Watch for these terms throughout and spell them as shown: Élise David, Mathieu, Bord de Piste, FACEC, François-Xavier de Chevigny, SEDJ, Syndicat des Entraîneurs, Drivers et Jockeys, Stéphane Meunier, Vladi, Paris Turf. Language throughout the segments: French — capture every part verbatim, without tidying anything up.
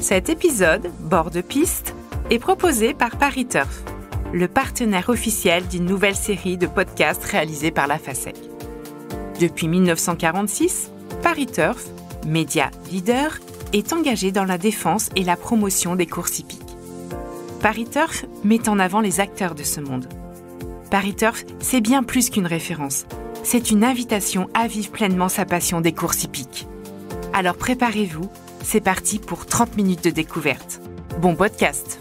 Cet épisode, Bord de Piste, est proposé par Paris Turf, le partenaire officiel d'une nouvelle série de podcasts réalisés par la FACEC. Depuis mille neuf cent quarante-six, Paris Turf, média leader, est engagé dans la défense et la promotion des courses hippiques. Paris Turf met en avant les acteurs de ce monde. Paris Turf, c'est bien plus qu'une référence. C'est une invitation à vivre pleinement sa passion des courses hippiques. Alors préparez-vous, c'est parti pour trente minutes de découverte. Bon podcast!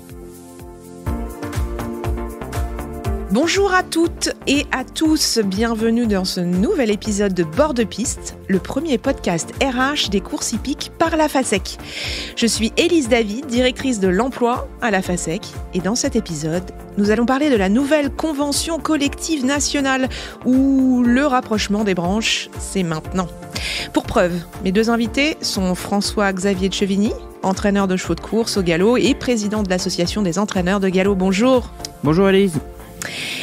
Bonjour à toutes et à tous, bienvenue dans ce nouvel épisode de Bord de Piste, le premier podcast R H des courses hippiques par la FACEC. Je suis Élise David, directrice de l'emploi à la FACEC, et dans cet épisode, nous allons parler de la nouvelle convention collective nationale où le rapprochement des branches, c'est maintenant. Pour preuve, mes deux invités sont François-Xavier de Chevigny, entraîneur de chevaux de course au galop et président de l'association des entraîneurs de galop. Bonjour. Bonjour Élise.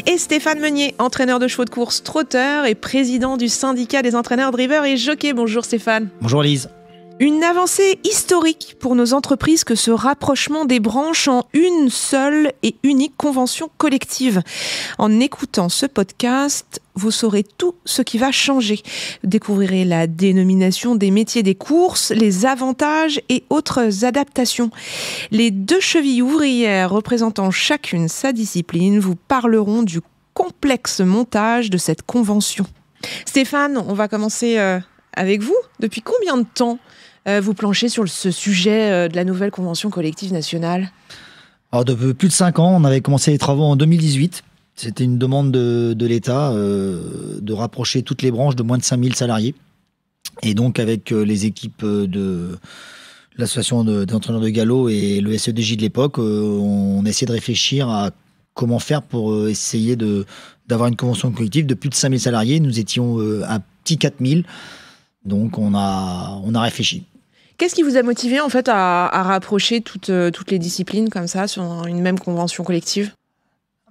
Et Stéphane Meunier, entraîneur de chevaux de course, trotteur et président du syndicat des entraîneurs drivers et jockeys. Bonjour Stéphane. Bonjour Lise. Une avancée historique pour nos entreprises que ce rapprochement des branches en une seule et unique convention collective. En écoutant ce podcast, vous saurez tout ce qui va changer. Vous découvrirez la dénomination des métiers des courses, les avantages et autres adaptations. Les deux chevilles ouvrières représentant chacune sa discipline vous parleront du complexe montage de cette convention. Stéphane, on va commencer euh, avec vous. Depuis combien de temps Euh, vous planchez sur ce sujet euh, de la nouvelle convention collective nationale? Alors, depuis plus de cinq ans, on avait commencé les travaux en deux mille dix-huit. C'était une demande de, de l'État euh, de rapprocher toutes les branches de moins de cinq mille salariés. Et donc, avec euh, les équipes de l'association de, des entraîneurs de galop et le S E D J de l'époque, euh, on essayait de réfléchir à comment faire pour essayer de, d'avoir une convention collective de plus de cinq mille salariés. Nous étions euh, à petit quatre mille. Donc, on a, on a réfléchi. Qu'est-ce qui vous a motivé en fait à, à rapprocher toutes, toutes les disciplines comme ça sur une même convention collective?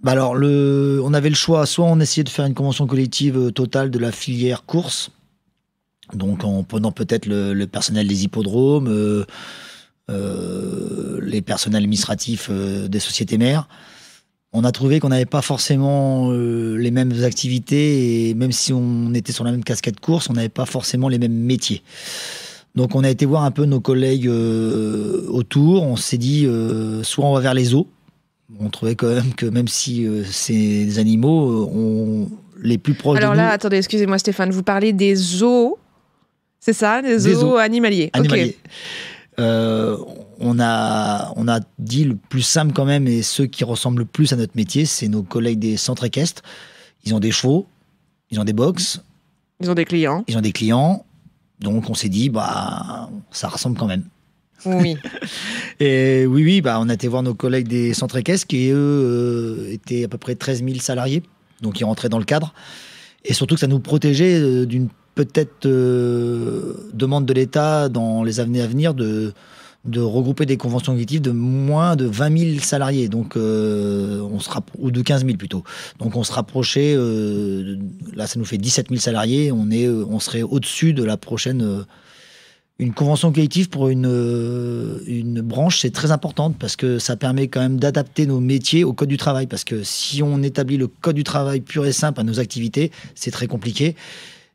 Bah alors, le, on avait le choix. Soit on essayait de faire une convention collective totale de la filière course, donc en prenant peut-être le, le personnel des hippodromes, euh, euh, les personnels administratifs euh, des sociétés mères. On a trouvé qu'on n'avait pas forcément euh, les mêmes activités, et même si on était sur la même casquette course, on n'avait pas forcément les mêmes métiers. Donc on a été voir un peu nos collègues euh, autour. On s'est dit, euh, soit on va vers les zoos. On trouvait quand même que même si euh, c'est des animaux, euh, on, les plus proches Alors de là, nous... attendez, excusez-moi Stéphane, vous parlez des zoos, c'est ça, des zoos, des zoos animaliers. Animaliers. Okay. Euh, on, a, on a dit le plus simple quand même, et ceux qui ressemblent le plus à notre métier, c'est nos collègues des centres équestres. Ils ont des chevaux, ils ont des box. Ils ont des clients. Ils ont des clients. Donc, on s'est dit, bah, ça ressemble quand même. Oui. Et oui, oui, bah, on a été voir nos collègues des centres équestres qui, eux, euh, étaient à peu près treize mille salariés. Donc, ils rentraient dans le cadre. Et surtout que ça nous protégeait euh, d'une peut-être euh, demande de l'État dans les années à venir de, de regrouper des conventions collectives de moins de vingt mille salariés. Donc, euh, on se rappro- ou de quinze mille plutôt. Donc, on se rapprochait. Euh, là, ça nous fait dix-sept mille salariés. On, est, euh, on serait au-dessus de la prochaine... Euh, une convention collective pour une, euh, une branche, c'est très importante parce que ça permet quand même d'adapter nos métiers au code du travail. Parce que si on établit le code du travail pur et simple à nos activités, c'est très compliqué.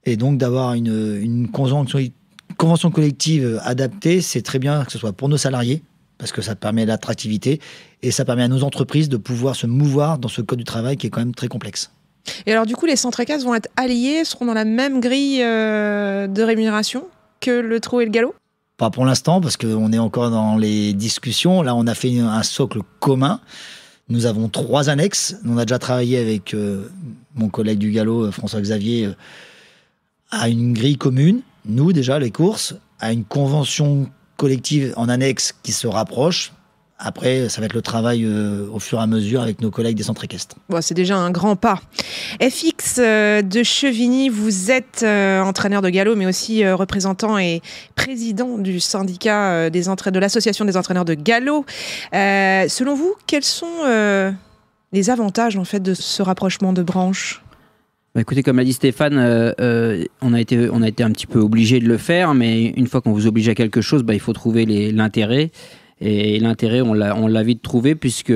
Et donc, d'avoir une, une convention collective adaptée, c'est très bien que ce soit pour nos salariés, parce que ça permet l'attractivité, et ça permet à nos entreprises de pouvoir se mouvoir dans ce code du travail qui est quand même très complexe. Et alors, du coup, les centres équestres vont être alliés, seront dans la même grille euh, de rémunération que le trot et le galop? Pas pour l'instant, parce qu'on est encore dans les discussions. Là, on a fait un socle commun. Nous avons trois annexes. On a déjà travaillé avec euh, mon collègue du galop, François-Xavier, euh, à une grille commune, nous déjà, les courses, à une convention collective en annexe qui se rapproche. Après, ça va être le travail euh, au fur et à mesure avec nos collègues des centres équestres. Bon, c'est déjà un grand pas. F X euh, de Chevigny, vous êtes euh, entraîneur de galop, mais aussi euh, représentant et président du syndicat euh, des entra- de l'association des entraîneurs de galop. Euh, selon vous, quels sont euh, les avantages en fait, de ce rapprochement de branches ? Bah écoutez, comme l'a dit Stéphane, euh, euh, on a été, on a été un petit peu obligé de le faire, mais une fois qu'on vous oblige à quelque chose, bah, il faut trouver les, l'intérêt. Et, et l'intérêt, on l'a vite trouvé, puisque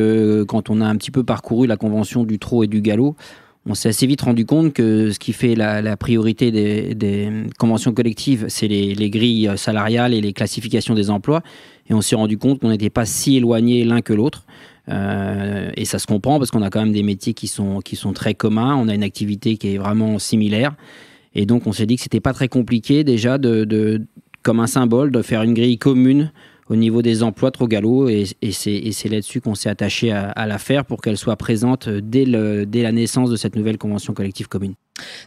quand on a un petit peu parcouru la convention du trot et du galop, on s'est assez vite rendu compte que ce qui fait la, la priorité des, des conventions collectives, c'est les, les grilles salariales et les classifications des emplois. Et on s'est rendu compte qu'on n'était pas si éloignés l'un que l'autre. Euh, et ça se comprend, parce qu'on a quand même des métiers qui sont, qui sont très communs. On a une activité qui est vraiment similaire. Et donc, on s'est dit que c'était pas très compliqué déjà, de, de, comme un symbole, de faire une grille commune au niveau des emplois trop galop, et, et c'est là-dessus qu'on s'est attaché à, à la faire pour qu'elle soit présente dès, le, dès la naissance de cette nouvelle convention collective commune.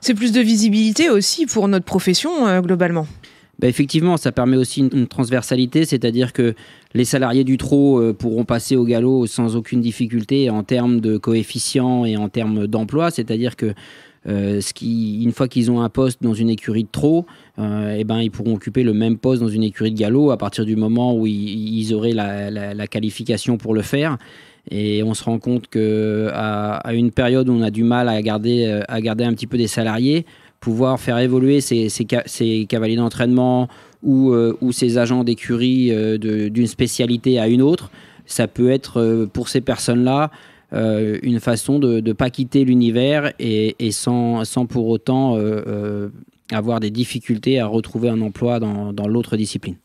C'est plus de visibilité aussi pour notre profession euh, globalement. Ben effectivement, ça permet aussi une, une transversalité, c'est-à-dire que les salariés du trot euh, pourront passer au galop sans aucune difficulté en termes de coefficients et en termes d'emploi, c'est-à-dire que Euh, ce qui, une fois qu'ils ont un poste dans une écurie de trot, euh, et ben, ils pourront occuper le même poste dans une écurie de galop à partir du moment où ils, ils auraient la, la, la qualification pour le faire. Et on se rend compte qu'à à une période où on a du mal à garder, à garder un petit peu des salariés, pouvoir faire évoluer ces, ces, ces cavaliers d'entraînement ou, euh, ou ces agents d'écurie euh, d'une spécialité à une autre, ça peut être euh, pour ces personnes-là Euh, une façon de ne pas quitter l'univers et, et sans, sans pour autant euh, euh, avoir des difficultés à retrouver un emploi dans, dans l'autre discipline.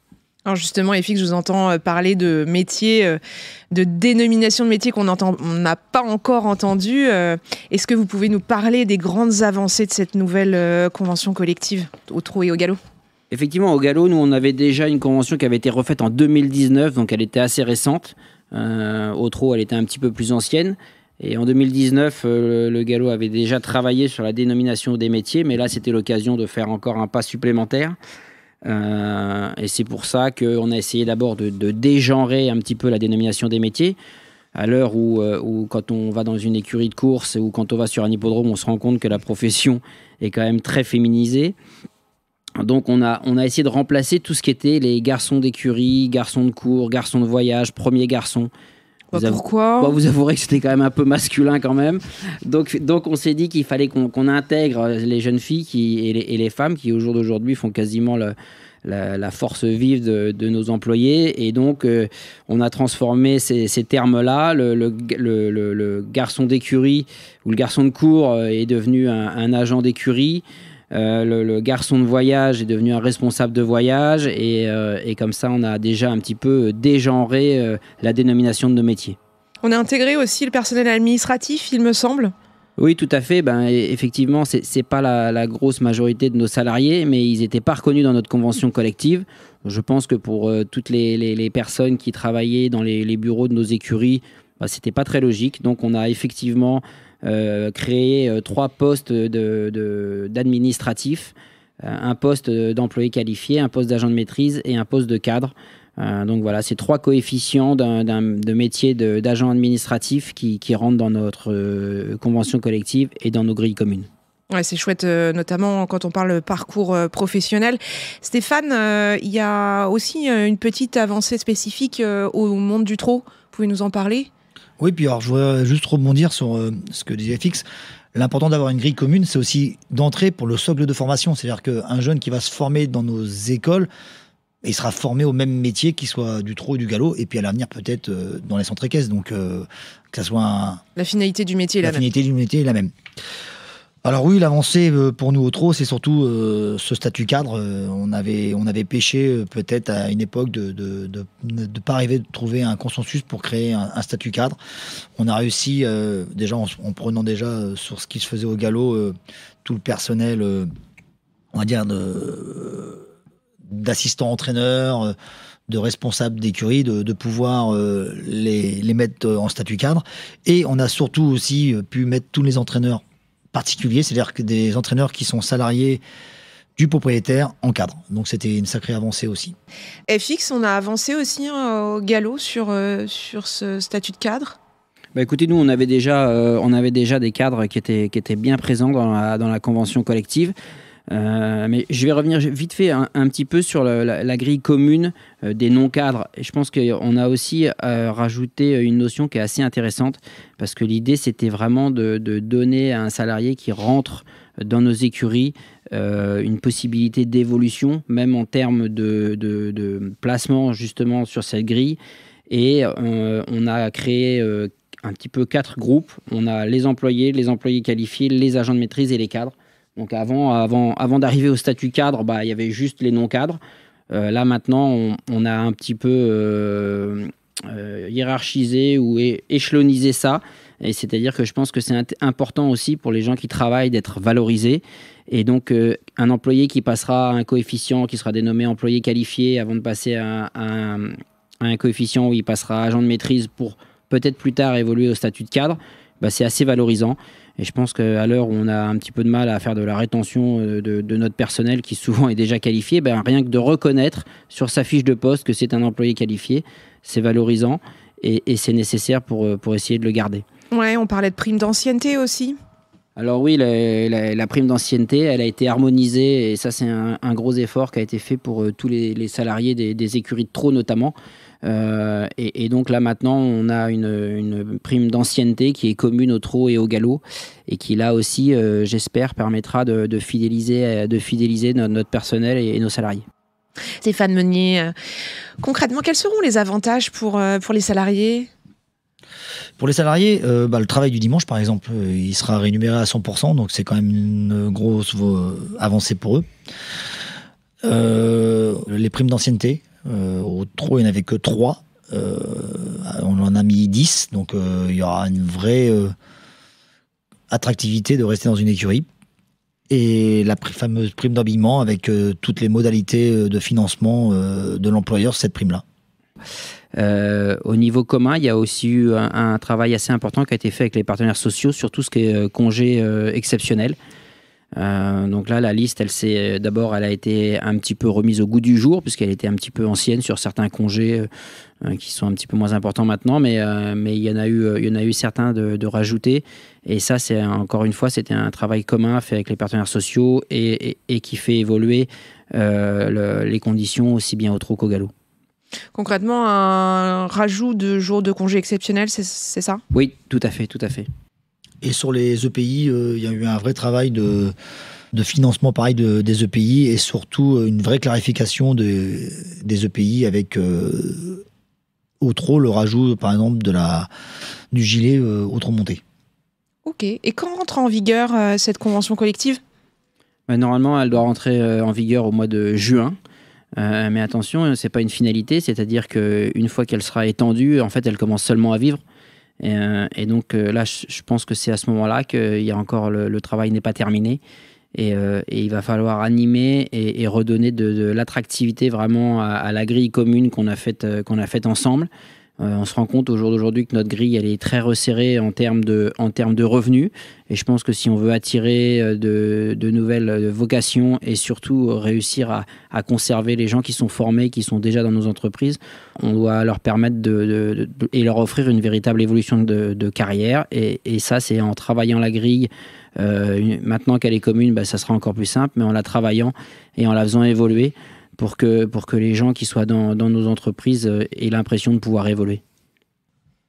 Alors justement, Effic, je vous entends parler de métiers, de dénominations de métiers qu'on n'a pas encore entendues. Est-ce que vous pouvez nous parler des grandes avancées de cette nouvelle convention collective au trot et au galop ? Effectivement, au galop, nous, on avait déjà une convention qui avait été refaite en deux mille dix-neuf, donc elle était assez récente. Euh, au trot, elle était un petit peu plus ancienne, et en deux mille dix-neuf euh, le, le galop avait déjà travaillé sur la dénomination des métiers, mais là c'était l'occasion de faire encore un pas supplémentaire, euh, et c'est pour ça qu'on a essayé d'abord de, de dégenrer un petit peu la dénomination des métiers, à l'heure où, euh, où quand on va dans une écurie de course ou quand on va sur un hippodrome, on se rend compte que la profession est quand même très féminisée. Donc on a, on a essayé de remplacer tout ce qui était les garçons d'écurie, garçons de cours, garçons de voyage, premiers garçons. Bah vous pourquoi avou... bah Vous avouerez que c'était quand même un peu masculin quand même. Donc, donc on s'est dit qu'il fallait qu'on qu'on intègre les jeunes filles qui, et, les, et les femmes qui au jour d'aujourd'hui font quasiment le, la, la force vive de, de nos employés. Et donc euh, on a transformé ces, ces termes-là. Le, le, le, le, le garçon d'écurie ou le garçon de cours est devenu un, un agent d'écurie. Euh, le, le garçon de voyage est devenu un responsable de voyage, et, euh, et comme ça on a déjà un petit peu dégenré euh, la dénomination de nos métiers. On a intégré aussi le personnel administratif, il me semble. Oui, tout à fait. Ben, effectivement, ce n'est pas la, la grosse majorité de nos salariés, mais ils n'étaient pas reconnus dans notre convention collective. Je pense que pour euh, toutes les, les, les personnes qui travaillaient dans les, les bureaux de nos écuries, ben, ce n'était pas très logique. Donc on a effectivement Euh, créer euh, trois postes d'administratifs, de, de, euh, un poste d'employé qualifié, un poste d'agent de maîtrise et un poste de cadre. Euh, donc voilà, c'est trois coefficients d'un, d'un, de métier d'agent administratif qui, qui rentrent dans notre euh, convention collective et dans nos grilles communes. Ouais, c'est chouette, euh, notamment quand on parle parcours euh, professionnel. Stéphane, il euh, y a aussi une petite avancée spécifique euh, au monde du trot. Vous pouvez nous en parler ? Oui, puis alors je voudrais juste rebondir sur euh, ce que disait Fix. L'important d'avoir une grille commune, c'est aussi d'entrer pour le socle de formation. C'est-à-dire qu'un jeune qui va se former dans nos écoles, il sera formé au même métier, qu'il soit du trot ou du galop, et puis à l'avenir peut-être euh, dans les centres équestres. Donc euh, que ça soit un... La finalité du métier est la, la même. La finalité du métier est la même. Alors oui, l'avancée euh, pour nous au trot, c'est surtout euh, ce statut cadre. Euh, on avait, on avait pêché euh, peut-être à une époque de de, de, de pas arriver de trouver un consensus pour créer un, un statut cadre. On a réussi euh, déjà en, en prenant déjà euh, sur ce qui se faisait au galop euh, tout le personnel, euh, on va dire de euh, d'assistants entraîneurs, euh, de responsables d'écurie, de, de pouvoir euh, les, les mettre en statut cadre. Et on a surtout aussi euh, pu mettre tous les entraîneurs particulier, c'est-à-dire que des entraîneurs qui sont salariés du propriétaire en cadre. Donc c'était une sacrée avancée aussi. F X, on a avancé aussi hein, au galop sur, euh, sur ce statut de cadre. Bah écoutez, nous on avait déjà, euh, on avait déjà des cadres qui étaient, qui étaient bien présents dans la, dans la convention collective. Euh, mais je vais revenir vite fait un, un petit peu sur le, la, la grille commune euh, des non-cadres. Et je pense qu'on a aussi euh, rajouté une notion qui est assez intéressante, parce que l'idée c'était vraiment de, de donner à un salarié qui rentre dans nos écuries euh, une possibilité d'évolution, même en termes de, de, de placement justement sur cette grille. Et euh, on a créé euh, un petit peu quatre groupes. On a les employés, les employés qualifiés, les agents de maîtrise et les cadres. Donc avant, avant, avant d'arriver au statut cadre, bah, il y avait juste les non-cadres. Euh, là, maintenant, on, on a un petit peu euh, euh, hiérarchisé ou échelonnisé ça. Et c'est-à-dire que je pense que c'est important aussi pour les gens qui travaillent d'être valorisés. Et donc, euh, un employé qui passera à un coefficient, qui sera dénommé employé qualifié, avant de passer à, à, à un coefficient où il passera agent de maîtrise pour peut-être plus tard évoluer au statut de cadre, bah, c'est assez valorisant. Et je pense qu'à l'heure où on a un petit peu de mal à faire de la rétention de, de notre personnel qui souvent est déjà qualifié, ben rien que de reconnaître sur sa fiche de poste que c'est un employé qualifié, c'est valorisant et, et c'est nécessaire pour, pour essayer de le garder. Ouais, on parlait de prime d'ancienneté aussi. Alors oui, la, la, la prime d'ancienneté, elle a été harmonisée et ça c'est un, un gros effort qui a été fait pour euh, tous les, les salariés des, des écuries de trot notamment. Euh, et, et donc là maintenant on a une, une prime d'ancienneté qui est commune au trot et au galop et qui là aussi euh, j'espère permettra de, de fidéliser, de fidéliser notre, notre personnel et, et nos salariés. Stéphane Meunier, euh, concrètement quels seront les avantages pour, euh, pour les salariés ? Pour les salariés, euh, bah, le travail du dimanche, par exemple, euh, il sera rémunéré à cent pour cent, donc c'est quand même une grosse euh, avancée pour eux. Euh, les primes d'ancienneté, euh, au trot, il n'y en avait que trois. Euh, on en a mis dix, donc euh, il y aura une vraie euh, attractivité de rester dans une écurie. Et la pr- fameuse prime d'habillement avec euh, toutes les modalités de financement euh, de l'employeur, cette prime-là. Euh, au niveau commun, il y a aussi eu un, un travail assez important qui a été fait avec les partenaires sociaux sur tout ce qui est euh, congé euh, exceptionnel. Euh, donc là, la liste, elle s'est d'abord, elle a été un petit peu remise au goût du jour puisqu'elle était un petit peu ancienne sur certains congés euh, qui sont un petit peu moins importants maintenant, mais euh, mais il y en a eu, il y en a eu certains de, de rajouter. Et ça, c'est encore une fois, c'était un travail commun fait avec les partenaires sociaux et, et, et qui fait évoluer euh, le, les conditions aussi bien au trot qu'au galop. Concrètement, un rajout de jours de congé exceptionnels, c'est ça? Oui, tout à fait, tout à fait. Et sur les E P I, euh, il y a eu un vrai travail de, de financement pareil de, des E P I et surtout une vraie clarification de, des E P I avec euh, au trot le rajout par exemple de la, du gilet euh, au trot monté. Ok, et quand rentre en vigueur euh, cette convention collective? Mais normalement, elle doit rentrer euh, en vigueur au mois de juin. Euh, mais attention, c'est pas une finalité, c'est-à-dire qu'une fois qu'elle sera étendue, en fait, elle commence seulement à vivre. Et, euh, et donc euh, là, je, je pense que c'est à ce moment-là que il y a encore le, le travail n'est pas terminé. Et, euh, et il va falloir animer et, et redonner de, de l'attractivité vraiment à, à la grille commune qu'on a faite euh, qu'on a faite ensemble. Euh, on se rend compte au jour d'aujourd'hui que notre grille elle est très resserrée en termes de, en termes de revenus. Et je pense que si on veut attirer de, de nouvelles vocations et surtout réussir à, à conserver les gens qui sont formés, qui sont déjà dans nos entreprises, on doit leur permettre de, de, de, de, et leur offrir une véritable évolution de, de carrière. Et, et ça, c'est en travaillant la grille. Euh, maintenant qu'elle est commune, bah, ça sera encore plus simple, mais en la travaillant et en la faisant évoluer. Pour que, pour que les gens qui soient dans, dans nos entreprises euh, aient l'impression de pouvoir évoluer.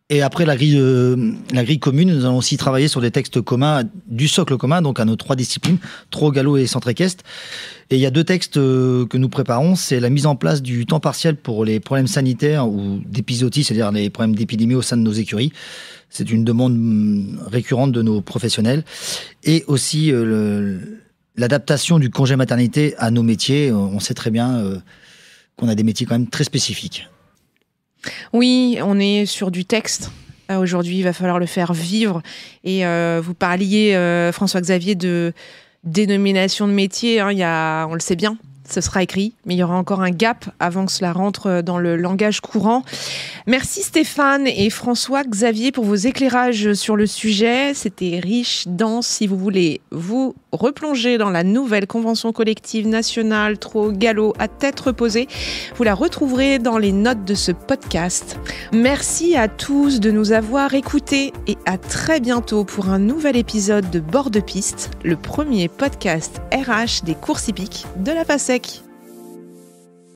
Et après la grille, euh, la grille commune, nous allons aussi travailler sur des textes communs, du socle commun, donc à nos trois disciplines, trot, galop et centre équestre. Et il y a deux textes euh, que nous préparons, c'est la mise en place du temps partiel pour les problèmes sanitaires ou d'épizootie, c'est-à-dire les problèmes d'épidémie au sein de nos écuries. C'est une demande récurrente de nos professionnels. Et aussi euh, le... l'adaptation du congé maternité à nos métiers. On sait très bien euh, qu'on a des métiers quand même très spécifiques. Oui, on est sur du texte. Euh, aujourd'hui, il va falloir le faire vivre. Et euh, vous parliez, euh, François-Xavier, de dénomination de métier. Hein, y a, on le sait bien, ce sera écrit. Mais il y aura encore un gap avant que cela rentre dans le langage courant. Merci Stéphane et François-Xavier pour vos éclairages sur le sujet. C'était riche, dense. Si vous voulez vous replonger dans la nouvelle convention collective nationale trot galop à tête reposée, vous la retrouverez dans les notes de ce podcast. Merci à tous de nous avoir écoutés et à très bientôt pour un nouvel épisode de Bord de Piste, le premier podcast R H des courses hippiques de la FACEC.